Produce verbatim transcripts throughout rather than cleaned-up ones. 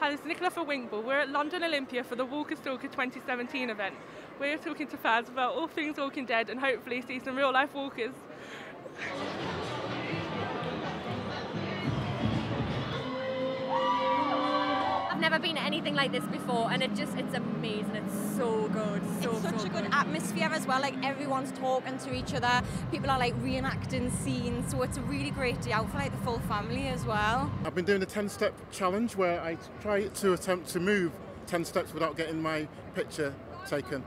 Hi, this is Nicola for Winkball. We're at London Olympia for the Walker Stalker twenty seventeen event. We're talking to fans about all things Walking Dead and hopefully see some real life walkers. I've never been at anything like this before, and it just, it's amazing. It's so good. So, it's such so a good, good atmosphere as well. Like, everyone's talking to each other. People are like reenacting scenes, so it's a really great day out for like the full family as well. I've been doing a ten step challenge where I try to attempt to move ten steps without getting my picture taken.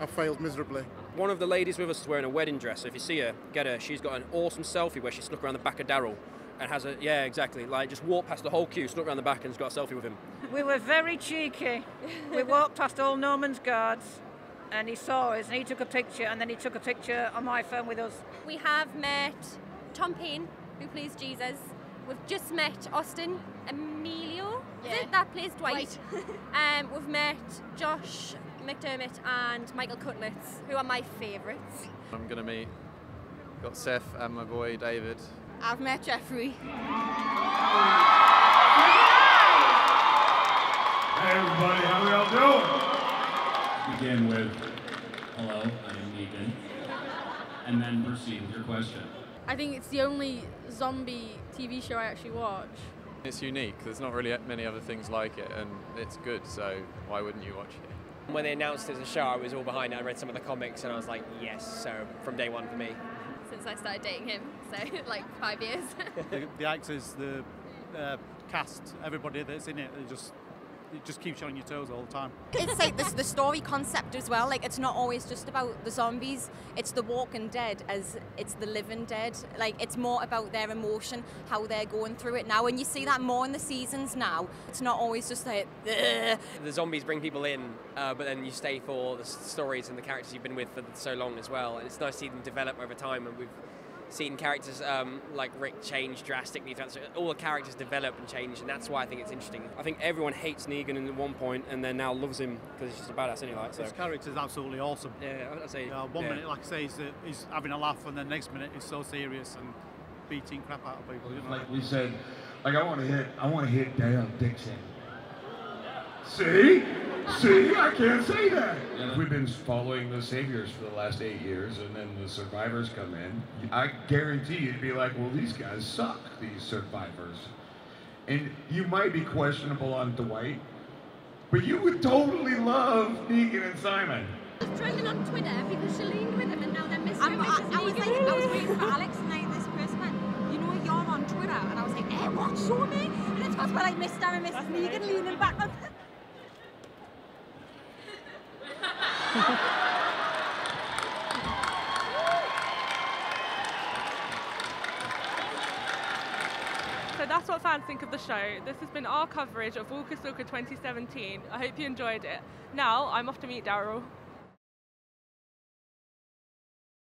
I failed miserably. One of the ladies with us is wearing a wedding dress, so if you see her, get her. She's got an awesome selfie where she snuck around the back of Daryl. And has a, yeah, exactly, like just walked past the whole queue, snuck around the back and got a selfie with him. We were very cheeky. We walked past all Norman's guards and he saw us and he took a picture, and then he took a picture on my phone with us. We have met Tom Payne, who plays Jesus. We've just met Austin, Emilio, yeah. Is it? That plays Dwight. Dwight. um, we've met Josh McDermott and Michael Cutlets, who are my favourites. I'm going to meet, got Seth and my boy David. I've met Jeffrey. Hey everybody, how we all doing? Begin with, hello, I'm Nathan, and then proceed with your question. I think it's the only zombie T V show I actually watch. It's unique, there's not really many other things like it, and it's good, so why wouldn't you watch it? When they announced it as a show, I was all behind it. I read some of the comics and I was like, yes, so from day one for me. Since I started dating him, so like five years. the, the actors, the uh, cast, everybody that's in it, they just it just keeps you on your toes all the time. It's like the, the story concept as well. Like, it's not always just about the zombies. It's the walking dead as it's the living dead. Like, it's more about their emotion, how they're going through it now. And you see that more in the seasons now. It's not always just like, ugh. The zombies bring people in, uh, but then you stay for the stories and the characters you've been with for so long as well. And it's nice to see them develop over time. And we've seen characters um, like Rick change drastically. All the characters develop and change, and that's why I think it's interesting. I think everyone hates Negan at one point, and then now loves him because he's just a badass anyway. So. His character's absolutely awesome. Yeah, I'd say. Uh, one yeah. minute, like I say, he's, uh, he's having a laugh, and then the next minute he's so serious and beating crap out of people. You know? Like we said, like I want to hit, I want to hit Daryl Dixon. See, see, I can't say that. Yeah. We've been following the saviors for the last eight years, and then the survivors come in. I guarantee you'd be like, well, these guys suck, these survivors. And you might be questionable on Dwight, but you would totally love Negan and Simon. I was trending on Twitter because she leaned with him, and now they're missing I, I, I was like, I was waiting for Alex and I, this person went, you know, you're on Twitter, and I was like, eh, what, show me? And it's because we're like Mister and Missus Negan nice. Leaning back on So that's what fans think of the show. This has been our coverage of Walker Stalker twenty seventeen. I hope you enjoyed it. Now I'm off to meet Daryl.